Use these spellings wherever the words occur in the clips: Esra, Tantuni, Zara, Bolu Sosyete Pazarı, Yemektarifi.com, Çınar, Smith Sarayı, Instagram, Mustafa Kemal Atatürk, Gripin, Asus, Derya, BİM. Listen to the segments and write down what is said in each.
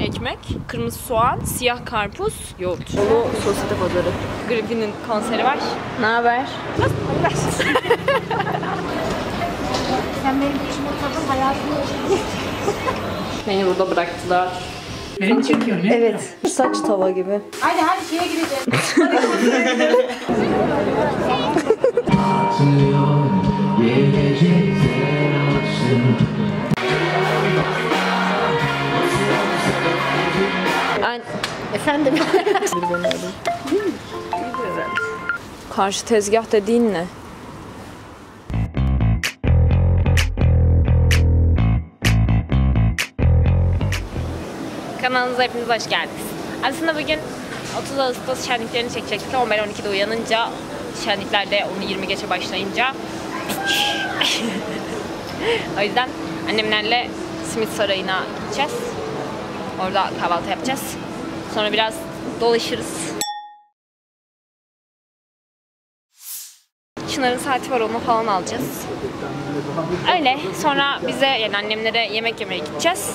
Ekmek, kırmızı soğan, siyah karpuz, yoğurt. Bolu Sosyete Pazarı. Gripin'in konseri var. Ne haber? Nasıl haber? Sen benim için oturdun hayatımı. Beni burada bıraktılar. Beni çekiyor ne? Evet. Saç tava gibi. Aynen hadi şeye gireceğiz. Efendim? Karşı tezgah dediğin ne? Kanalımıza hepiniz hoş geldiniz. Aslında bugün 30 Ağustos şenliklerini çekecektik. 11-12'de uyanınca, şenliklerde 10-20 geçe başlayınca o yüzden annemlerle Smith Sarayı'na gideceğiz. Orada kahvaltı yapacağız. Sonra biraz dolaşırız. Çınar'ın saati var, onu falan alacağız. Öyle. Sonra bize, yani annemlere yemek yemeye gideceğiz.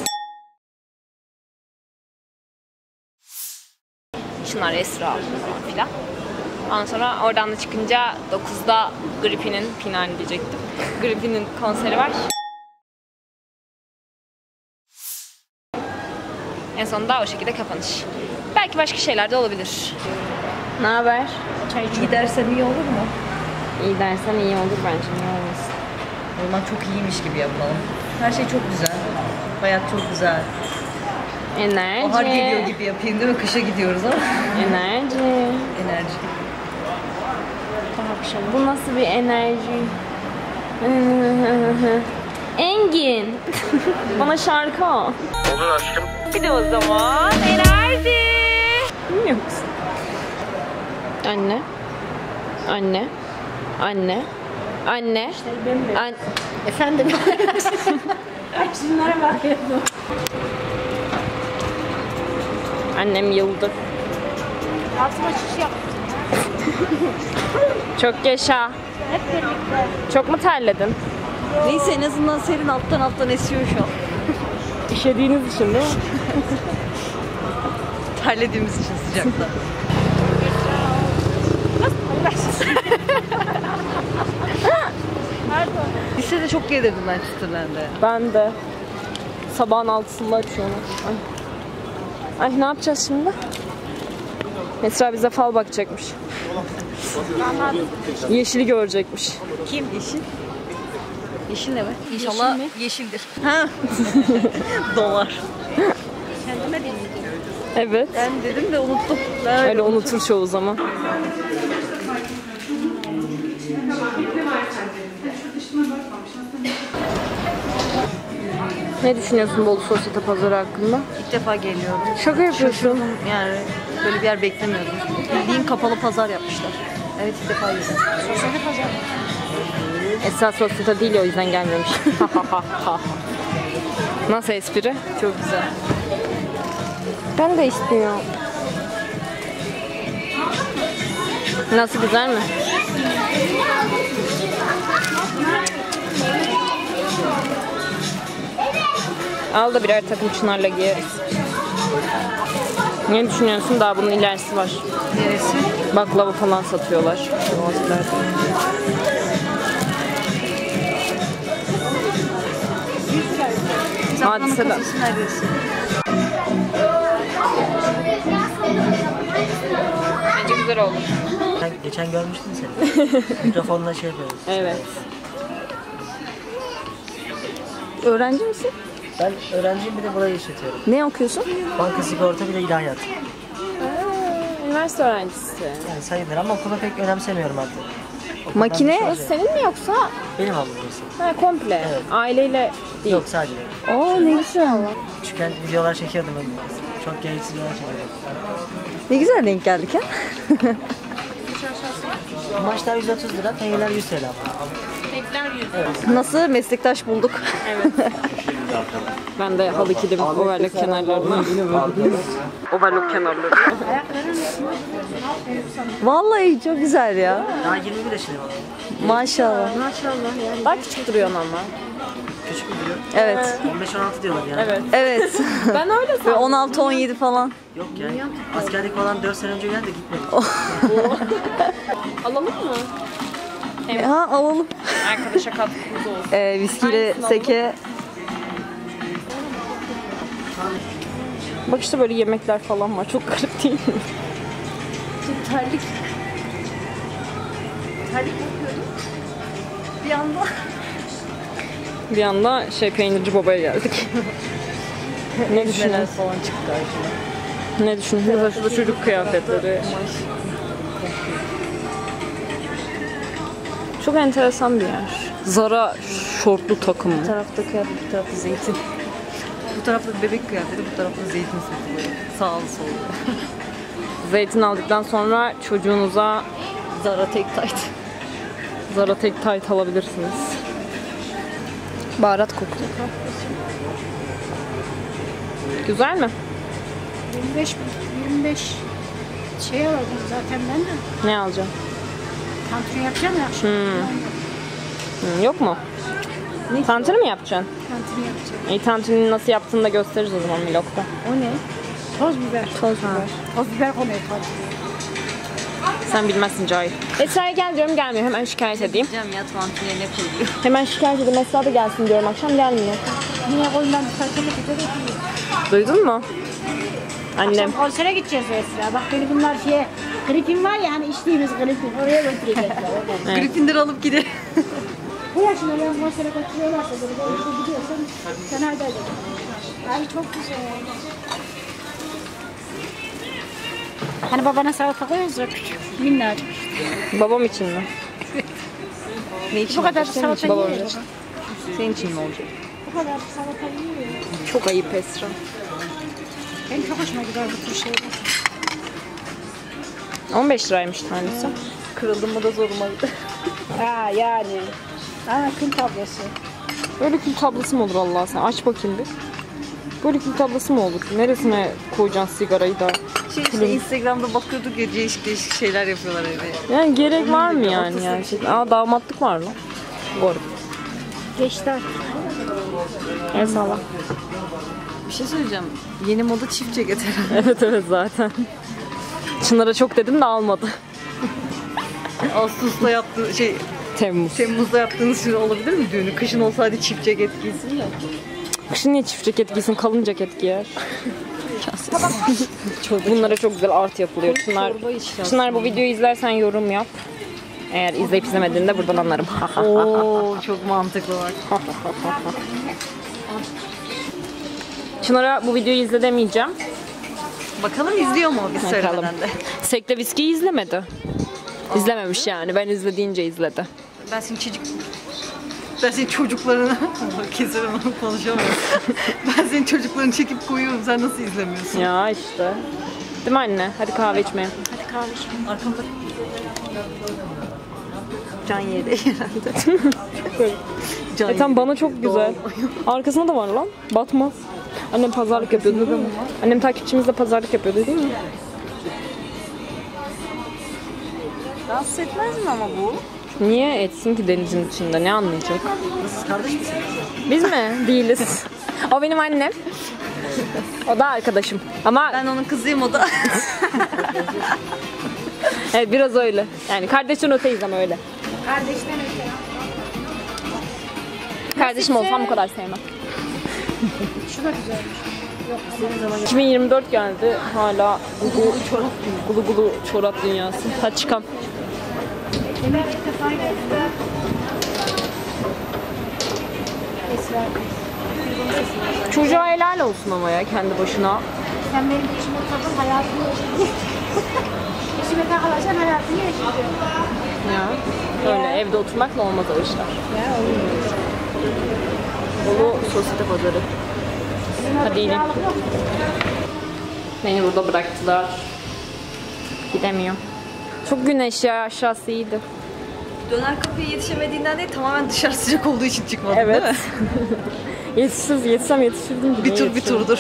Çınar, Esra filan. Ondan sonra oradan da çıkınca 9'da Gripin'in, final diyecektim. Gripin'in konseri var. En sonunda o şekilde kapanış. Belki başka şeyler de olabilir. Ne haber? İyi dersen iyi olur mu? İyi dersen iyi olur bence. Niye olmasın? Olman çok iyiymiş gibi yapalım. Her şey çok güzel. Hayat çok güzel. Enerji. Bahar geliyor gibi yapayım değil mi? Kışa gidiyoruz ama. Enerji. Enerji. Bahar kışa. Bu nasıl bir enerji? Engin. Bana şarkı al. Olur aşkım. Bir de o zaman enerji. Bilmiyor musun? Anne. Anne. Anne. Anne. İşte benim an efendim. Ay şunlara bak ya. Annem yıldı. Altına şiş yap. Çok yaşa. Hep birlikte. Çok mu terledin? Neyse en azından serin alttan esiyor şu an. İşediğiniz için değil mi? Terlediğimiz için sıcakta. Lisede çok yedirdim ben çıtırlarında. Ben de. Sabahın 6'sında açıyorum. Ay. Ay ne yapacağız şimdi? Esra bize fal bakacakmış. Yeşili görecekmiş. Kim yeşil? Yeşil ne be? İnşallah yeşil yeşildir. Ha? Dolar. Kendime bildim. Evet. Ben dedim de unuttum. Ben öyle unutur çoğu zaman. Ne düşünüyorsun Bolu Sosyete Pazarı hakkında? İlk defa geliyorum. Şaka yapıyorsun. Şaşırdım yani. Böyle bir yer beklemiyordum. Bildiğin kapalı pazar yapmışlar. Evet ilk defa geliyorum. Sosyete Pazarı. Esra sosyete değil o yüzden gelmemiş. Nasıl espri? Çok güzel. Ben de istiyorum. Nasıl, güzel mi? Al da birer takım Çınar'la giyeriz. Ne düşünüyorsun? Daha bunun ilerisi var. Neresi? Baklava falan satıyorlar. Hadise ben. Bence güzel oldu. Geçen görmüştün seni. Mikrofonla şey yapıyoruz. Evet. Öğrenci misin? Ben öğrenciyim, bir de burayı işletiyorum. Ne okuyorsun? Banka, sigorta, bir de ilahiyat. Üniversite öğrencisi. Yani sayılır ama okula pek önemsemiyorum artık. Makine senin mi yoksa? Benim ablam burası. Ha komple. Evet. Aileyle değil. Yok sadece. Aa ne güzel. Küçükken videolar çekiyordum ben. Çok gereksiz videolar çekiyordum. Ne güzel denk geldik ha. Maçlar 130 lira, teyyeler 100 TL. Tekler 100 lira. Evet. Nasıl meslektaş bulduk. Evet. Ben de halı kilim overlock kenarlarına. Overlock kenarlarına. Ayaklarını Vallahi çok güzel ya. Daha 21 yaşında var. Maşallah. Maşallah yani. Bak küçük duruyorsun ama. Küçük mü duruyor? Evet. 15-16 diyorlar yani. Evet. Evet. Ben öyle sandım. 16-17 falan. Yok ya. Yani. Askerlik falan 4 sene önce geldi gitmedi. Alalım mı? Evet. Ha alalım. Arkadaşa katkımız olsun. Viskiyle seke. Bak işte böyle yemekler falan var. Çok garip değil mi? Terlik. Terlik bakıyorum. Bir anda şey peynirci babaya geldik. Ne düşünüyorsun? Falan çıktı karşıma. Ne düşünüyorsun? Şurada çocuk kıyafetleri. Çok enteresan bir yer. Zara şortlu takımı. Bir tarafta kıyafet, bir tarafta zeytin. Bu tarafta bebek kıyafeti, bu tarafta zeytin satılıyor. Sağlı sollu. Zeytin aldıktan sonra çocuğunuza Zara tek tayt alabilirsiniz. Baharat kokulu. Güzel mi? 25 şey aldım zaten ben de. Ne alacağım? Tantuni yapacağım ya. Yok mu? Ne? Tantuni mi yapacaksın? Tantuni yapacağım. Tantuni nasıl yaptığını da gösteririz o zaman vlogda. O ne? Toz biber. Toz biber konuyor. Sen bilmezsin cahil. Esra'ya gel diyorum, gelmiyor. Hemen şikayet edeyim. Ya, hemen şikayet edeyim. Esra da gelsin diyorum. Akşam gelmiyor. Niye oğlum, ben konsere gideceğim. Duydun mu? Annem. Akşam konsere gideceğiz Esra. Bak beni bunlar şeye... Gripin var ya hani içtiğimiz Gripin. Oraya götürecekler. Evet. Gripindir alıp gider. Bu yaşında ben konsere götürüyorlarsa böyle işte gidiyorsan sen hadi hadi. Abi çok güzel. Hani babana salata koyuyoruz ya küçük, minnacık. Babam için mi? Ne için? Bu kadar salata yiyor ya baba. Senin için mi olacak? Bu kadar salata yiyor ya. Çok ayıp Esra. Benim çok hoşuma gider bu tür şeyler. 15 liraymış tanesi. Kırıldığımı da zoruma gider. Ha yani. Ha kül tablası. Böyle kül tablası mı olur Allah sen? Aç bakayım bir. Böyle kül tablası mı olur? Neresine koyacaksın sigarayı da? Şey işte Instagram'da bakıyorduk ya, değişik şeyler yapıyorlar öyle. Yani gerek var mı yani? Aa damatlık var mı? Var. Geçti artık. Eyvallah. Bir şey söyleyeceğim. Yeni moda çift ceket herhalde. Evet zaten. Çınar'a çok dedim de almadı. Asus'ta yaptığı şey... Temmuz'da yaptığınız şey olabilir mi düğünü? Kışın olsaydı çift ceket giysin ya. Kışın niye çift ceket giysin? Kalın ceket giyer. Bunlara çok güzel art yapılıyor. Çınar bu videoyu izlersen yorum yap. Eğer izleyip izlemediğini de buradan anlarım. Oo, çok mantıklı bak. Çınar'a bu videoyu izle demeyeceğim. Bakalım izliyor mu biz söylemeden de. Sekte viskiyi izlemedi. İzlememiş yani. Ben izlediğince izledi. Ben senin çocuklarını keserim, konuşamıyorum. Ben senin çocuklarını çekip koyuyorum, sen nasıl izlemiyorsun? Ya işte. Değil mi anne? Hadi kahve içmeye. Hadi kahve içmeye. Arkamda... Can yedi herhalde. Can tam bana çok güzel. Arkasında da var lan. Batmaz. Annem pazarlık yapıyordu değil mi? Annem takipçimizle pazarlık yapıyordu değil mi? Rahatsız etmez mi ama bu? Niye etsin ki denizin içinde? Ne anlayacak? Siz kardeş misiniz? Biz mi? Değiliz. O benim annem. O da arkadaşım. Ama ben onun kızıyım, o da. Evet biraz öyle. Yani kardeşten öteyiz ama öyle. Kardeşten öte. Kardeşim olsam bu kadar sevmem. Şu da güzelmiş. Yok, 2024 geldi. Hala gulu gulu çorap dünyası. Hadi çıkalım. Çocuğa helal olsun ama ya kendi başına. Sen benim peşime takıp hayatımı yaşıyorsun. Peşime takılaşan hayatını yaşıyorsun. Ya öyle ya. Evde oturmakla olmaz o işler. Ya olmuyor. Bolu Sosyete Pazarı. Hadi inelim. Beni burada bıraktılar. Gidemiyorum. Çok güneş ya, aşağısı iyiydi. Döner kapıya yetişemediğinden değil, tamamen dışarı sıcak olduğu için çıkmadım. Evet. Değil mi? Yetişsem yetişirdim gibi. Bir turdur.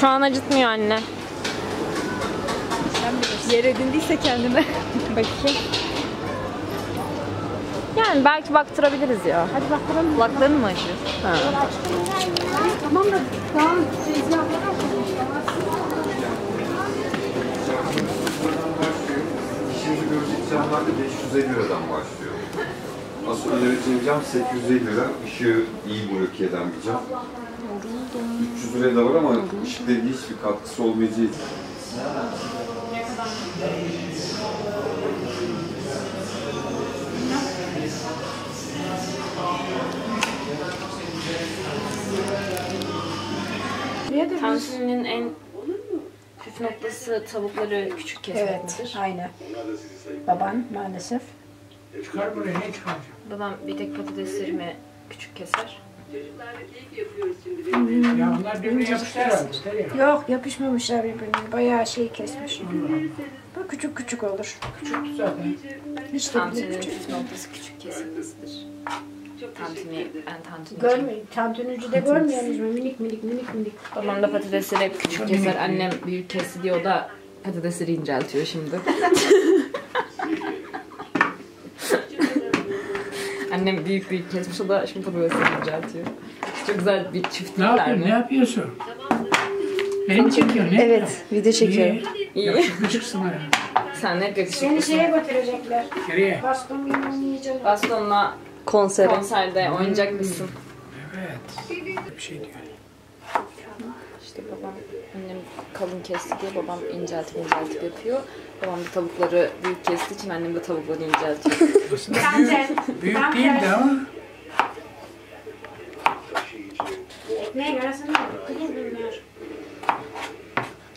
Şu an acıtmıyor anne. yer edindiyse kendime. Bakayım. Yani belki baktırabiliriz ya. Hadi baktıralım. Kulaklarını mı açıyor? Ha. Tamam da daha izin yapalım. İşimizi görücü insanlarda 550 liradan başlıyor. Aslında üretim cam 850 lira. Işığı iyi bu ülkeden bir cam. 300 liraya da var ama ışıkta hiçbir katkısı olmayacağı için. Tantuninin en püf noktası tavukları küçük kesmektir. Evet, aynen. Baban maalesef. Babam bir tek patateslerimi küçük keser. Ya bunlar birbirine yapışmışlar. Yok, yapışmamışlar birbirine. Bayağı şey kesmiş. Bu küçük küçük olur. Küçüktü zaten. Hiç de bile küçük noktası küçük kesilmesidir. Tantuni, ben tantunici. Görmeyin, tantunucu da görmüyorsunuz mu? Minik minik minik minik. Babam da patatesleri hep küçük keser, annem büyük kesti diyor da patatesleri inceltiyor şimdi. Annem büyük büyük kesmiş, o da şimdi patatesleri inceltiyor. Çok güzel bir çiftlikler. Ne yapıyorsun? Ne yapıyorsun? Beni mi çekiyorsun? Evet, video çekiyorum. İyi. Küçüksün hala. Sen hep yakışıklısın. Seni şeye götürecekler. Nereye? Bastonla. Konserde oynayacak mısın? Evet. Bir şey diyor. İşte babam, annem kalın kesti diye babam inceltip yapıyor. Babam da tavukları büyük kestiği için annem de tavukları inceltiyor. Büyük değil de ama. Ekmeğe göre sana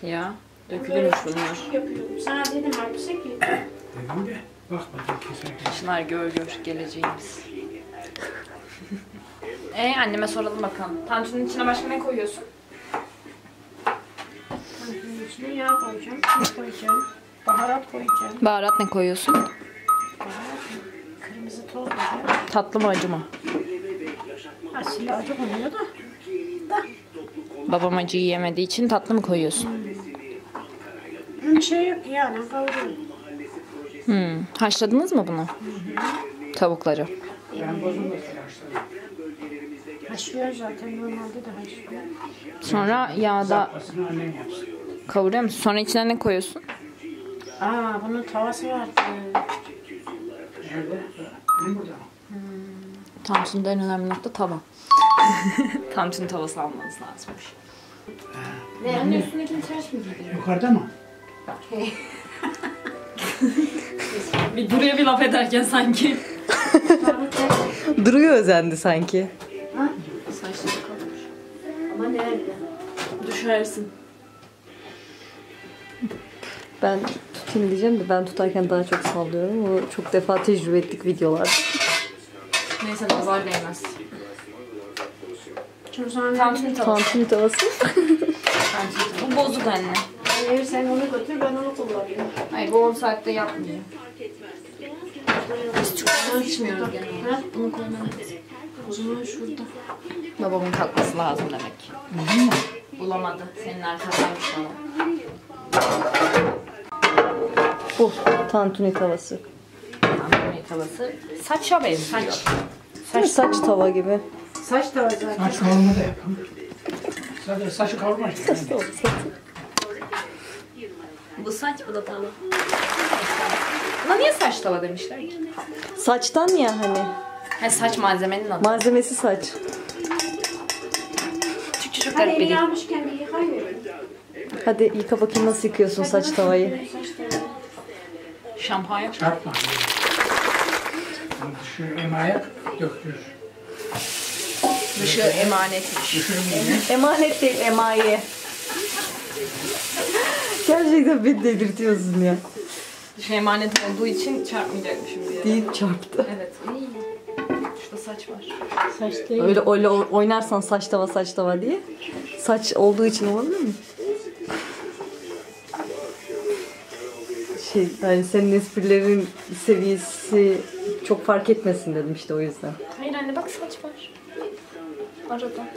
ne? Ya, dökülürmüş bunlar. Sana dedim, harpise ki. Dedim de. Bakmadım kesinlikle. Çınar gör geleceğimiz. Anneme soralım bakalım. Tantuninin içine başka ne koyuyorsun? Tantuninin içine yağ koyacağım, su koyacağım, baharat koyacağım. Baharat ne koyuyorsun? Baharat, kırmızı toz koyacağım. Tatlı mı acı mı? Aslında acı koyuyor da. Babam acıyı yemediği için tatlı mı koyuyorsun? Bir şey yok yani, kavuruyorum. Haşladınız mı bunu? Hı hı. Tavukları. Ben bozulmasın haşladım. Haşlıyor zaten normalde de haşlıyor. Sonra yağda kavuruyor musun? Sonra içine ne koyuyorsun? Bunun tavası var. Tantuni'de en önemli nokta tava. Tantuni tavası almanız lazımmış. Ne? Anne üstündekini ters mi giydin? Yukarıda mı? Hey. Bir buraya bir laf ederken sanki. Duruyor özendi sanki. Ha? Saçları kalmış. Ama nerede? Düşersin. Ben tutayım diyeceğim de ben tutarken daha çok sallıyorum. O çok defa tecrübe ettik videolar. Neyse nazar değmez. Tantuni tavası. Bu bozuk anne. Hayır, sen onu götür, ben onu kullanıyorum. Hayır, bu 10 saatte yapmıyor. Biz çok zaman içmiyoruz genelde. Bunu koymadım. O zaman şurada. Babamın kalkması lazım demek. Hı -hı. Bulamadı. Senin arkadaşmış bana. Bu tantuni tavası. Tantuni tavası. Saça benziyor. Saç tava gibi. Saç tava zaten. Saç kavurma da yapalım. Sadece saçı kavurma. Bu saç, bu da tava. Buna niye saç tava demişler? Saçtan ya hani. Ha, saç malzemenin adı. Malzemesi saç. Çok garip bir hadi yıka bakayım nasıl yıkıyorsun saç tavayı. Şampanya çarpma. Şu emanet döktür. Dışı emanetmiş. Emanet değil, emaye. Gerçekten beni delirtiyorsun ya. Şey emanet olduğu için çarpmayacakmışım bir yere. Değil, çarptı. Evet. Şurada saç var. Saç değil. Öyle oynarsan saç tava diye. Saç olduğu için olabilir mi? Yani senin esprilerin seviyesi çok fark etmesin dedim işte o yüzden. Hayır anne bak saç var. Arada.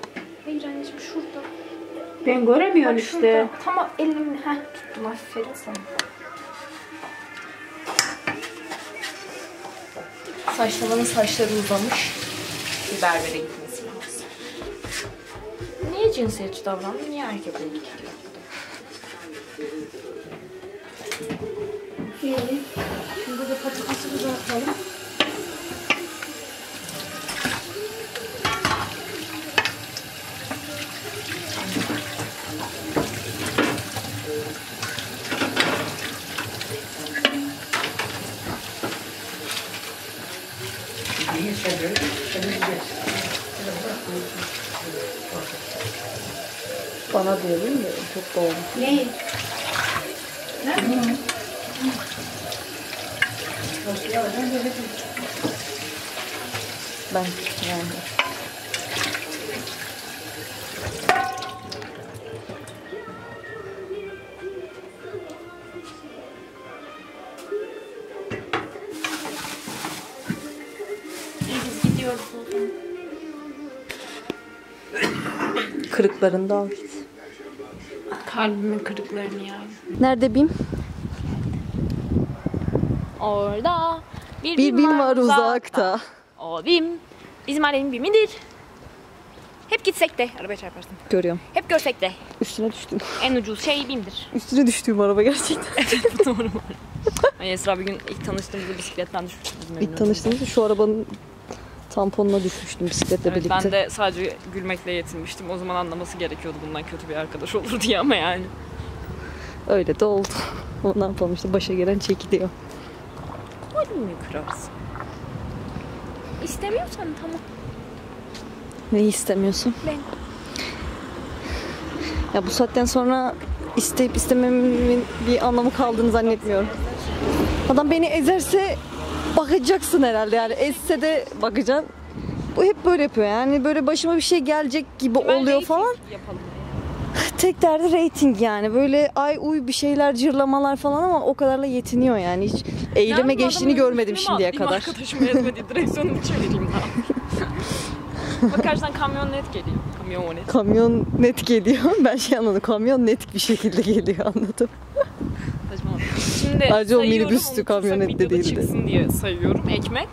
Hayır anneciğim şurada. Ben göremiyorum işte. Tamam elimi tuttum aferin sana. Saçlamanın saçları uzamış. Bir berbere gitmesi lazım. Niye cinsiyetçi davrandı? Niye erkekle ilgili yaptı? Şimdi de patatesi kızartalım. Bana diyor değil mi? Çok doğru. Ne? Ne? Ben yani. Kırıklarını da al git. Kalbimin kırıklarını ya. Nerede BİM? Orada bir BİM var uzakta. O BİM. Bizim ailenin BİM'idir. Hep gitsek de arabaya çarparsın. Görüyorum. Hep görsek de. Üstüne düştüm. En ucuz şey BİM'dir. Üstüne düştüğüm araba gerçekten. Evet bu doğru. Hani Esra bir gün ilk tanıştığımızda bisikletten düşmüştüm. İlk tanıştığımızda şu arabanın tamponuna düşmüştüm bisikletle, evet, birlikte. Ben de sadece gülmekle yetinmiştim. O zaman anlaması gerekiyordu bundan kötü bir arkadaş olur diye, ama yani. Öyle de oldu. O ne yapalmıştı? Başa gelen çekiliyor. Kalbimi kırarsın. İstemiyorsan tamam. Neyi istemiyorsun? Ben. Ya bu saatten sonra isteyip istememin bir anlamı kaldığını zannetmiyorum. Adam beni ezerse bakacaksın herhalde yani, esse de bakacaksın. Bu hep böyle yapıyor yani, böyle başıma bir şey gelecek gibi ben oluyor falan. Yapalım. Tek derdi reyting yani, böyle ay uy bir şeyler cırlamalar falan, ama o kadarla yetiniyor yani, hiç eyleme yani geçtiğini görmedim şimdiye kadar. Arkadaşım ezmedi, direksiyonumu çevireyim daha. Bakarsan kamyon net geliyor. Kamyon net. Kamyon net geliyor, ben şey anladım, kamyon net bir şekilde geliyor, anladım. Şimdi ayrıca o minibüstü kamyonette değildi. Çıksın diye sayıyorum. Ekmek,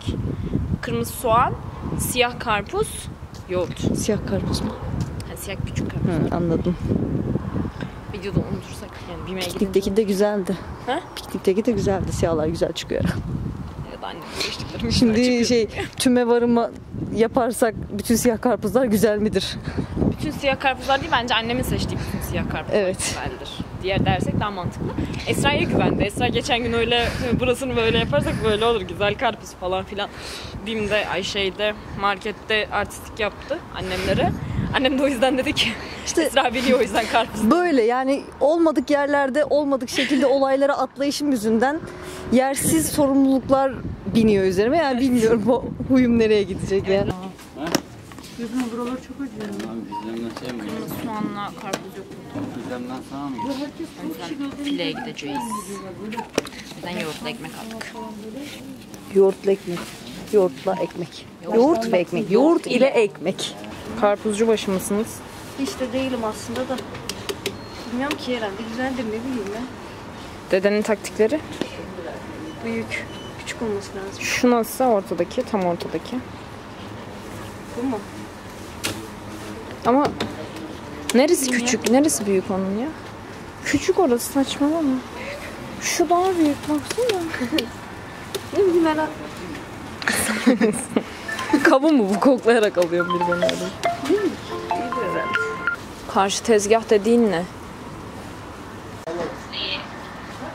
kırmızı soğan, siyah karpuz, yoğurt. Siyah karpuz mu? Ha, siyah küçük karpuz. Hı, anladım. Videoda unutursak yani BİM'e gidince. Piknikteki de güzeldi. Ha? Piknikteki de güzeldi. Siyahlar güzel çıkıyor. Evet anne, geçtiklerim. Şimdi şey tüme varıma yaparsak bütün siyah karpuzlar güzel midir? Bütün siyah karpuzlar değil, bence annemin seçtiği bütün siyah karpuzlar evet, güzeldir. Diğer dersek daha mantıklı. Esra'ya güvendi. Esra geçen gün öyle burasını böyle yaparsak böyle olur. Güzel karpuz falan filan. BİM'de, ay şeyde, markette artistik yaptı annemlere. Annem de o yüzden dedi ki işte Esra biliyor, o yüzden karpuz. Böyle yani olmadık yerlerde olmadık şekilde olaylara atlayışım yüzünden yersiz sorumluluklar biniyor üzerime. Yani bilmiyorum o huyum nereye gidecek yani. Gözüm buralar çok acıyor. Kırmızı soğanla karpuz yok. Bizden sağ mı? Fileye gideceğiz. Bizden yoğurtla ekmek aldık. Yoğurtla ekmek. Yoğurtla ekmek. Yoğurt ve ekmek. Yoğurt ile ekmek. Karpuzcu başı mısınız? Hiç de değilim aslında da. Bilmiyorum ki, herhalde güzeldir, ne bileyim ben. Dedenin taktikleri? Büyük. Küçük olması lazım. Şu nasıl ortadaki? Tam ortadaki. Bu mu? Ama neresi küçük, neresi büyük onun ya? Küçük orası, saçmalama. Şu daha büyük, baksana. Ne bileyim herhalde. Kabı mı bu? Koklayarak alıyorum bir beni. Değil mi? Karşı tezgah dediğin ne?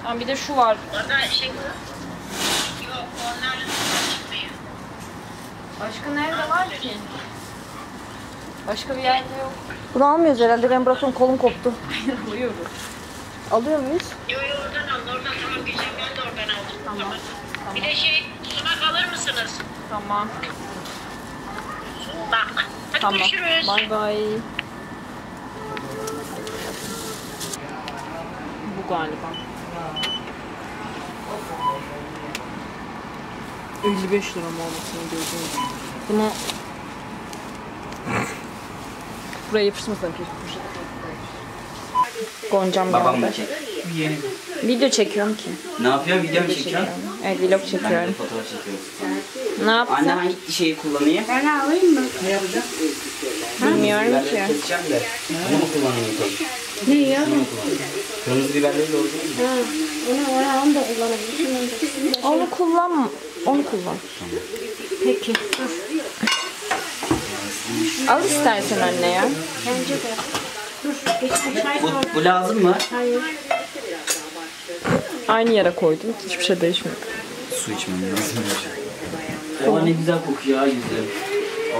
Tamam, bir de şu var. Başka nerede var ki? Başka bir yerde yok. Bunu almıyoruz herhalde. Ben bırakıyorum, kolum koptu. Alıyoruz. Alıyor muyuz? Yok yok, oradan al. Oradan tamam, geçen ben de oradan aldım. Tamam. Bir de şey, sumak alır mısınız? Tamam. Bak. Hadi tamam. Görüşürüz. Bye bye. Bu galiba. 55 lira mı olmasını gördüm. Bunu buraya yapışmasın. Goncam babam geldi. yeni. Video çekiyorum ki. Ne yapıyor? Video mu çekiyorsun? Evet, vlog çekiyorum. Fotoğraf çekiyorsun. Ne yapsam? Annem hangi şeyi kullanıyor? Ben alayım mı? Ne yapacağım? Bilmiyorum ki. Bunu mu kullanıyorsun? Ne ya? Kırmızı biberleri de oldu mu? Ha. Onu da kullanabilirsin. Onu kullan. Onu kullan. Peki. Al istersen anne ya. Bence de. Bu lazım mı? Hayır. Aynı yere koydum. Hiçbir şey değişmiyor. Su içmem lazım. Ama ne güzel kokuyor yüzüm.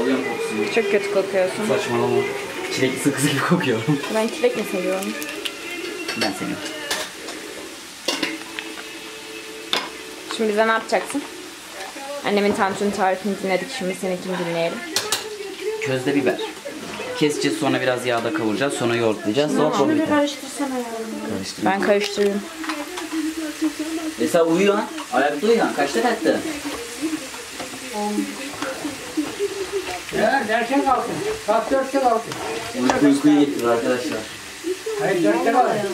Alıyorum kokusunu. Çok kötü kokuyorsun. Saçmalama. Çilekli sakız gibi kokuyorum. Ben çilek mi seviyorum? Ben seviyorum. Şimdi bize ne yapacaksın? Annemin tantuni tarifini dinledik. Şimdi seninkini dinleyelim. Közde biber. Keseceğiz, sonra biraz yağda kavuracağız, sonra yoğurtlayacağız. Sonra şunu karıştırsana yavrum. Ben karıştırıyorum. Esra uyuyor ha. Ayakta uyuyor ha. Kaçta kalktı? 10. Ya derken kalktın. Kalk 4'te kalktın. Uykuya gittiniz arkadaşlar. Hayır 4'te kalktın.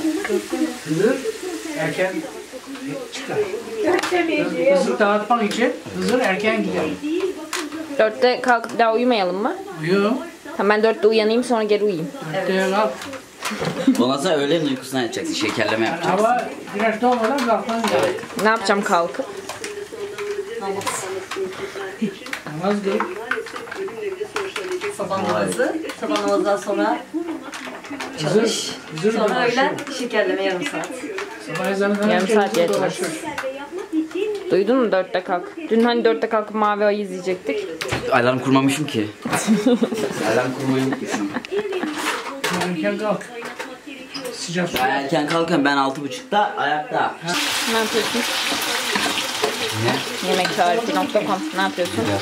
Hızır erken çıkar. 4'te mi gidiyor? Hızır dağıtmak için hızır erken gider. 4'te kalkıp daha uyumayalım mı? Uyuyalım. Tamam, ben 4'te uyanayım, sonra geri uyuyayım. 4'te evet. Kalk. Ondan sonra öğlen uykusundan yatacaksın, şekerleme yapacaksın. Ama güneş doğmadan kalkman lazım. Ne yapacağım kalkıp? Namaz. Namaz değil. Sabah namazı. Sabah namazdan sonra çalış. Sonra öğlen şekerleme yarım saat. Yarım saat yetmez. Duydun mu 4'te kalk? Dün hani 4'te kalkıp mavi ayı izleyecektik. Alarm kurmamışım ki. Alarm kurmayı unutmuşum. Erken kalk. Sıcak su. Erken kalkıyorum, ben 6.30'da ayakta. Ne yapıyorsun? Ne? Yemektarifi.com. Ne yapıyorsun? Biber.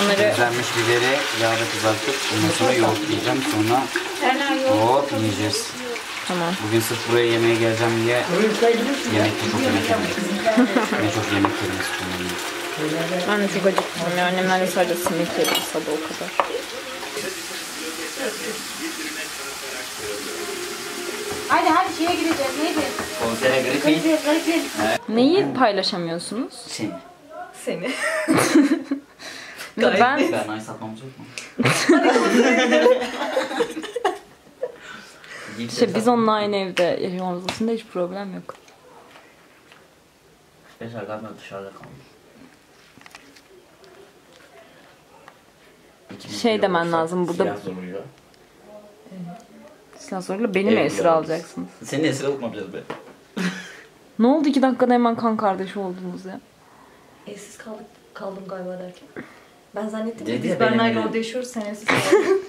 Onları... Güzelmiş biberi yağda kızartıp ondan sonra yoğurtlayacağım. Sonra hop yiyeceğiz. Tamam. Bugün sırf buraya yemeğe geleceğim diye yemekte çok yemek yemeyiz. Ne çok yemek yemeyiz. Ben de çok acıktım ya. Annemlerle sadece simit yedim sabah, o kadar. Hadi hadi şeye gireceğiz. Neydi? Konsere Gripin. Neyi paylaşamıyorsunuz? Seni. Seni. Ben ay satmamız yok mu? İşte biz onunla aynı evde yaşamamız aslında hiç problem yok. Ben galiba dışarıda kaldım. Şey demen lazım burada. Silah zoruyla beni mi esir alacaksınız? Seni esir alıp ne yapacağız be? Ne oldu, 2 dakikada hemen kan kardeşi oldunuz ya? Evsiz kaldım galiba derken. Ben zannettim ki biz Berna'yla orada yaşıyoruz, sen evsiz kaldın.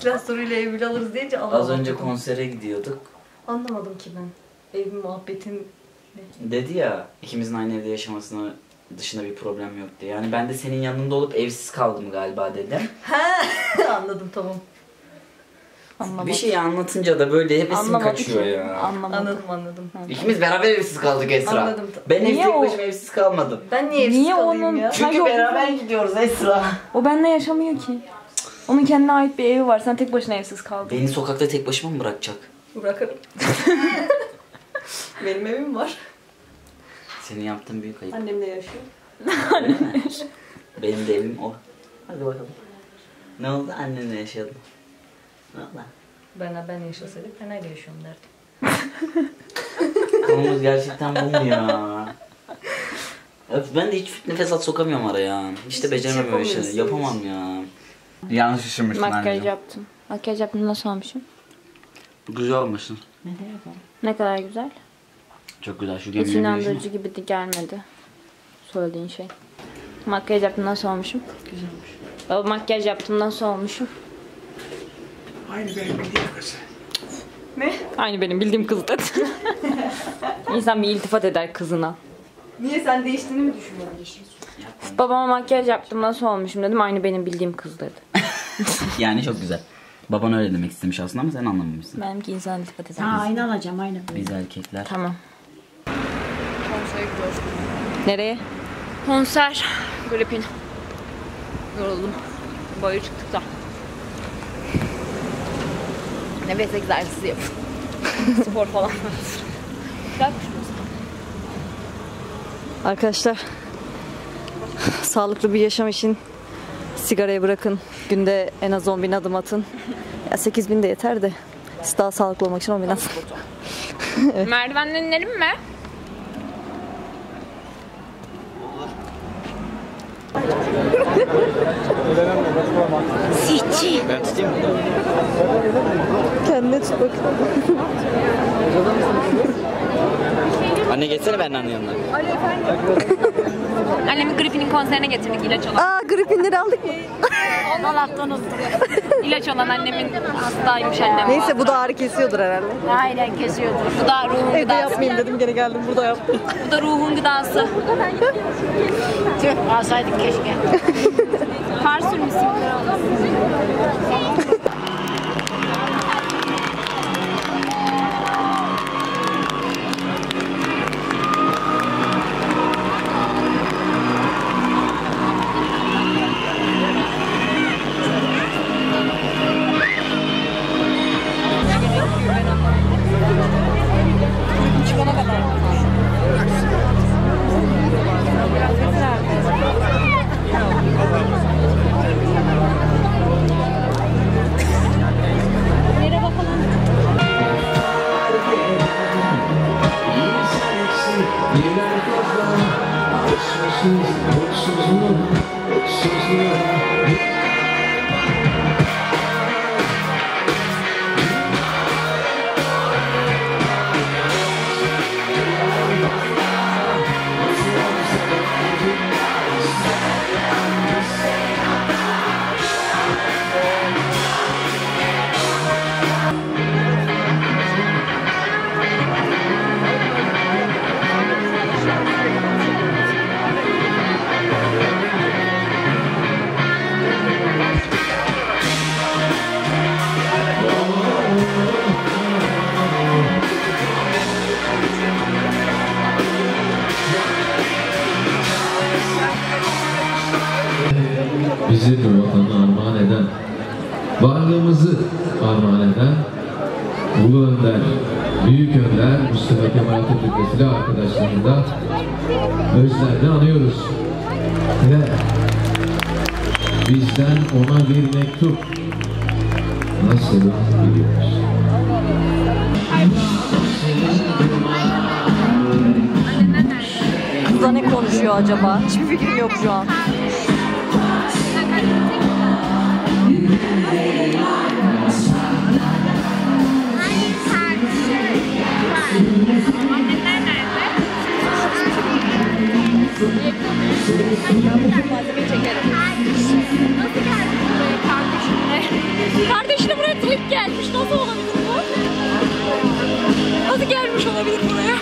Silah soruyla evli alırız deyince anlamadım. Az önce konsere gidiyorduk. Anlamadım ki ben. Evin muhabbetin ne? Dedi ya, ikimizin aynı evde yaşamasına dışında bir problem yoktu. Yani ben de senin yanında olup evsiz kaldım galiba dedim. He anladım, tamam. Anlamadım. Bir şey anlatınca da böyle hep isim kaçıyor ya. Anladım. İkimiz beraber evsiz kaldık Esra. Anladım. Ben niye tek başıma evsiz kalmadım. Ben niye evsiz kalayım ya? Çünkü beraber gidiyoruz Esra. O benimle yaşamıyor ki. Onun kendine ait bir evi var. Sen tek başına evsiz kaldın. Beni sokakta tek başıma mı bırakacak? Bırakırım. Benim evim var. Senin yaptığın büyük ayıp. Annemle yaşıyor. Benim de evim o. Hadi bakalım. Ne oldu? Annenle yaşadın. Valla. Ben yaşasaydım Fena'yla yaşıyorum derdim. Konumuz gerçekten bu mu ya? Ben de hiç fitne fesat sokamıyorum araya. Hiç beceremem böyle şeyleri. Yapamam ya. Yanlış düşünmüşsün anneciğim. Makyaj yaptım. Makyaj yaptım, nasıl olmuşum? Güzel olmuşsun. Ne kadar güzel. Çok güzel. Şu hiç inandırıcı gibi de gelmedi söylediğin şey. Makyaj yaptım, nasıl olmuşum? Güzel olmuş. Baba makyaj yaptım, nasıl olmuşum? Aynı benim bildiğim kız. Ne? Aynı benim bildiğim kız da. İnsan bir iltifat eder kızına. Niye, sen değiştiğini mi düşünüyorsun? Babama makyaj yaptım, nasıl olmuşum dedim, aynı benim bildiğim kız dedi. Yani çok güzel. Baban öyle demek istemiş aslında ama sen anlamamışsın. Benimki insana dikkat eder. Ha, aynı alacağım, aynı. Biz erkekler. Tamam. Konsere gidiyoruz. Nereye? Konser. Gripin. Yoruldum. Boyu çıktık da. nefes egzersizi yapın. Spor falan. Arkadaşlar, sağlıklı bir yaşam için sigarayı bırakın. Günde en az 10.000 adım atın. Ya 8.000 de yeter de. Siz daha sağlıklı olmak için 10.000 atın. Evet. Merdivenden inelim mi? Siçi. Ben tutayım mı? Kendine tut bakayım. Anne gelsene benden yanına. Alo efendim. Annemi Gripin'in konserine getirdik ilaç olan. Aa, Gripin'leri aldık mı? Ondan alttan uzun. İlaç olan annemin hastaymış annem. Neyse bu da ağrı kesiyordur herhalde. Aynen kesiyordur. Bu da ruhun gıdası. Evde yapmayayım dedim gene geldim burada yaptım. Bu da ruhun gıdası. Tüh, alsaydık keşke. Kar sürmüşsün. Bizi ve vatanı armağan eden, varlığımızı armağan eden Ulu Önder, Büyük Önder Mustafa Kemal Atatürk ve silah arkadaşlarında özlemle anıyoruz. Ve bizden ona bir mektup nasıl biliyoruz? Kızla ne konuşuyor acaba? Hiçbir fikrim yok şu an. Kardeşine buraya trip gelmiş. Nasıl olabilir bu? Nasıl gelmiş olabilir buraya?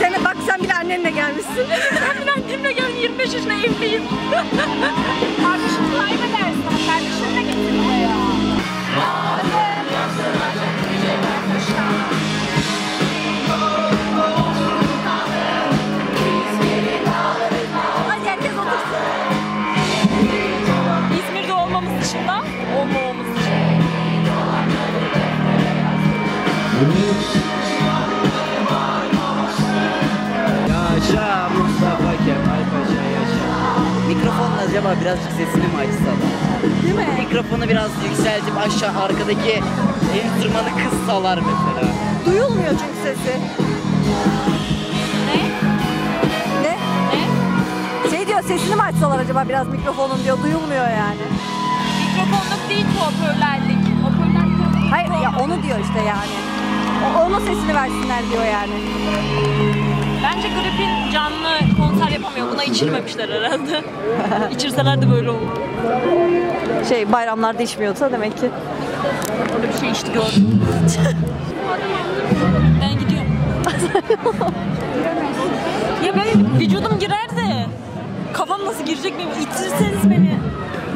Sen bak sen bile annenle gelmişsin. Ben bile annemle geldim. 25 yaşında evliyim. Kardeşini kaybedersin. Kardeşini de getir buraya. Hadi herkes otursun. İzmir'de olmamız dışında olmamamız dışında. Mikrofonla acaba birazcık sesini mi açsa da? Değil mi? Mikrofonu biraz yükseltip aşağı arkadaki enstrümanı kıssalar mesela. Duyulmuyor çünkü sesi. Ne? Ne? Şey diyor, sesini mi açsalar acaba biraz mikrofonun diyor, duyulmuyor yani. Mikrofonluk değil, hoparlörlük. Hoparlörlük. Hayır ya, onu diyor işte yani. Onun sesini versinler diyor yani. Bence Gripin canlı konser yapamıyor. Buna içirmemişler herhalde. İçirseler de böyle olur. Şey, bayramlarda içmiyorsa demek ki. Orada bir şey içti gördüm. Ben gidiyorum. Ya benim vücudum girerdi. Kafam nasıl girecek benim? İçirseniz beni.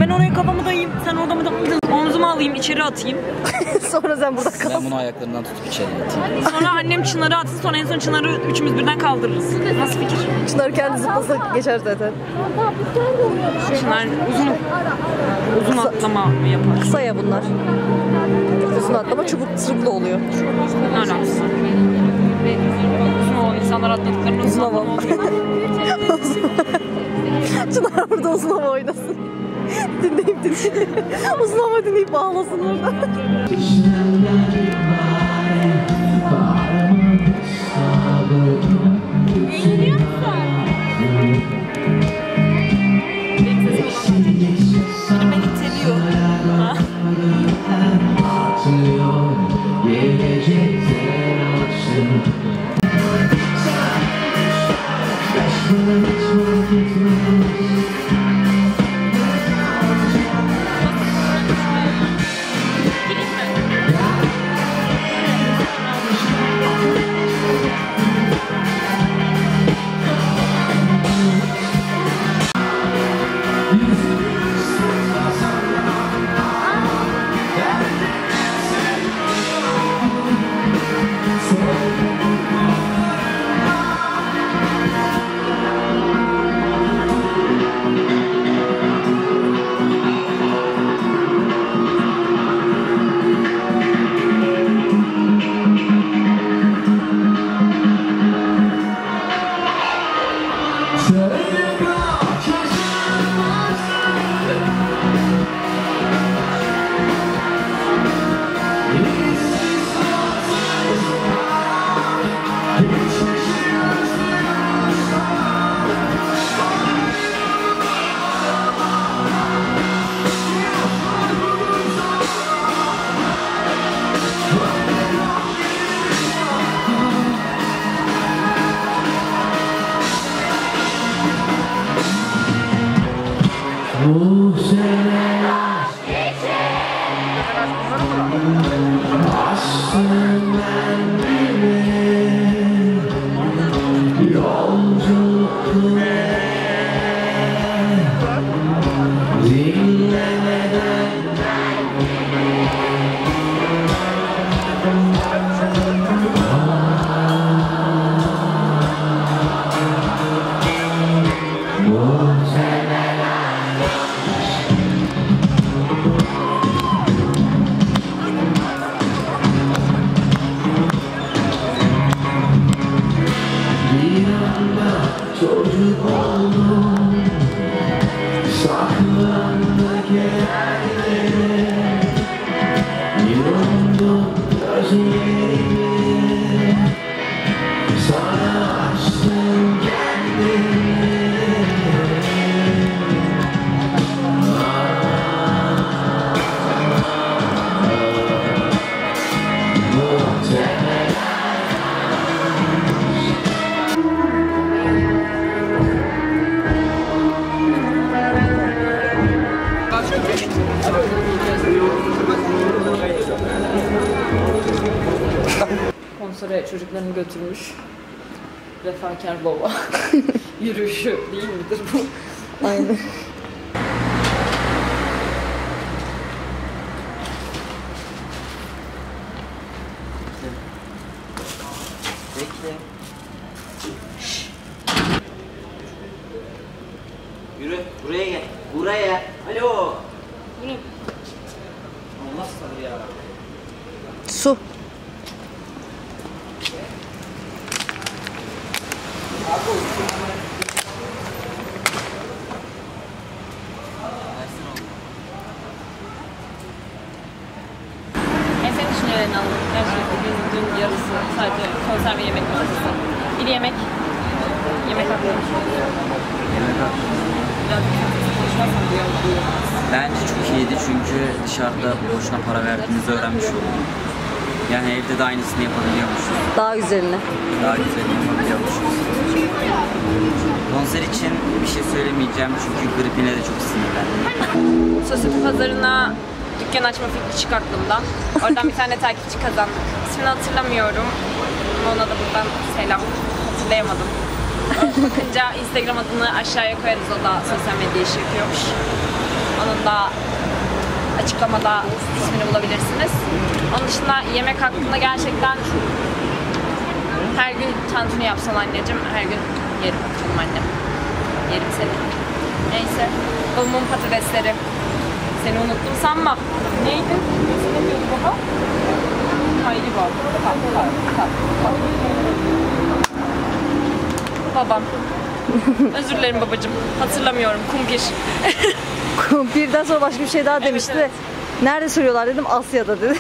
Ben oraya kafamı dayayım, sen orada mı da omzuma alayım, içeri atayım. Sonra sen burada kal. Ben bunu ayaklarından tutup içeri atayım. Sonra annem Çınar'ı atsın, sonra en son Çınar'ı üçümüz birden kaldırırız. Nasıl fikir? Çınar kendi zıplasa geçer zaten. Çınar uzun atlama yapar. Kısa ya bunlar. Uzun atlama çubuk sırıklı oluyor. Ne alakası? Uzun o insanlar atladıklarını uzun atlama oluyor. Çınar burada uzun hava oynasın. Dinleyip uzun hava dinleyip ağlasın orada. Eğleniyor musun? Beni iteliyor. Çocuklarını götürmüş. Vefakar baba. Yürüyüşü değil midir bu? Aynen. Bekle. Yürü. Buraya gel. Buraya. Alo. Yürü. Allah sabır ya. Su. Bence çok iyiydi çünkü dışarıda boşuna para verdiğimizi öğrenmiş olduk. Yani evde de aynısını yapabiliyormuşuz. Daha güzelini yapabiliyormuşuz. Konser için bir şey söylemeyeceğim çünkü Gripin'e de çok sinirlendim. Sosyete Pazarı'na dükkan açma fikri çık aklımdan. Oradan bir tane takipçi kazandım. İsmini hatırlamıyorum. Ona da buradan selam. Hatırlayamadım. Bakınca Instagram adını aşağıya koyarız, o da sosyal medya işi yapıyormuş. kanalında açıklamada ismini bulabilirsiniz. Onun dışında yemek hakkında gerçekten her gün tantuni yapsan anneciğim, her gün yerim canım annem. Yerim seni. Neyse, babamın patatesleri. Seni unuttum sanma. Neydi? Ne diyordu baba? Hayri baba. Babam. Özür dilerim babacığım. Hatırlamıyorum. Kumpir. Kumpirden sonra başka bir şey daha demişti. Evet, evet. Nerede soruyorlar dedim. Asya'da dedi.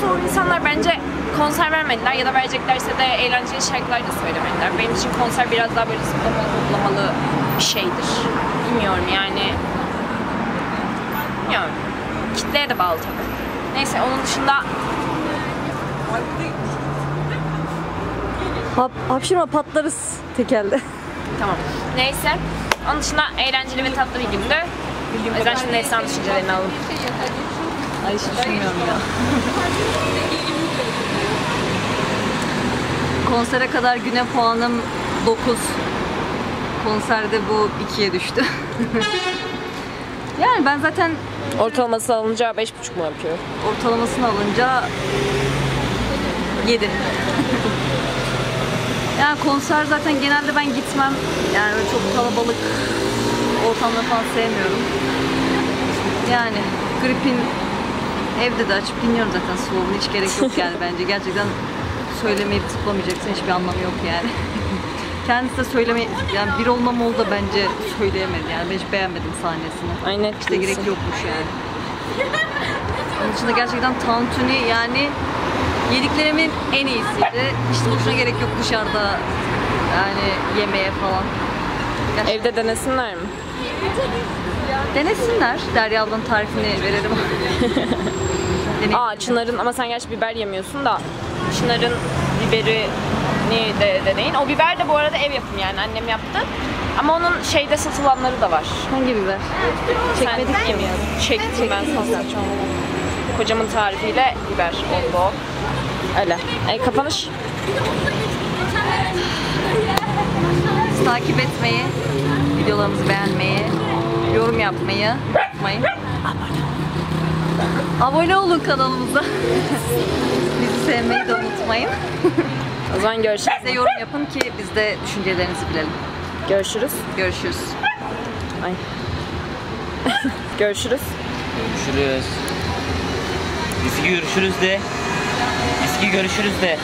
Çoğu insanlar bence konser vermediler ya da vereceklerse de eğlenceli şarkılar da söylemediler. Benim için konser biraz daha böyle zıplamalı bir şeydir. Bilmiyorum yani. Bilmiyorum. Kitleye de bağlı tabii. Neyse onun dışında... Hapşırma patlarız tekelde. Tamam. Neyse. Onun dışında eğlenceli ve tatlı bir gündü. O yüzden şimdi Esra'nın düşüncelerini alalım. Ay hiç düşünmüyorum ya. Konsere kadar güne puanım 9. Konserde bu 2'ye düştü. Yani ben zaten... Ortalaması alınca 5,5 mu yapıyor? Ortalamasını alınca 7. Yani konser zaten genelde ben gitmem. Yani çok kalabalık ortamları falan sevmiyorum. Yani Gripin evde de açıp dinliyorum zaten, soğuğunu hiç gerek yok yani bence. Gerçekten söylemeyip tıklamayacaksın, hiçbir anlamı yok yani. Kendisi de söylemeyi, yani bir olma mol da bence söyleyemedi yani. Ben hiç beğenmedim sahnesini. Aynen. İşte gerek yokmuş yani. Onun dışında gerçekten Tantuni yani yediklerimin en iyisiydi. İşte boşuna gerek yok dışarıda yani yemeğe falan. Gerçekten. Evde denesinler mi? Denesinler. Derya ablanın tarifini verelim. Aa, Çınar'ın, ama sen gerçi biber yemiyorsun da, Çınar'ın biberini de deneyin. O biber de bu arada ev yapımı yani, annem yaptı. Ama onun şeyde satılanları da var. Hangi biber? Çekmedik ki mi? Çektim ben sana. Kocamın tarifiyle biber oldu o. Öyle. Kapanış. Takip etmeyi, videolarımızı beğenmeyi, yorum yapmayı unutmayın. Abone olun kanalımıza. Bizi sevmeyi de unutmayın. O zaman görüşürüz. Size yorum yapın ki biz de düşüncelerinizi bilelim. Görüşürüz. Görüşürüz. Ay. Görüşürüz. Görüşürüz. Eski görüşürüz de. Eski görüşürüz de.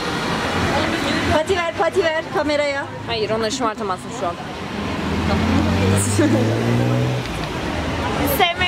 Pati ver, pati ver kameraya. Hayır, onları şımartamazsın şu an. Sevmeyi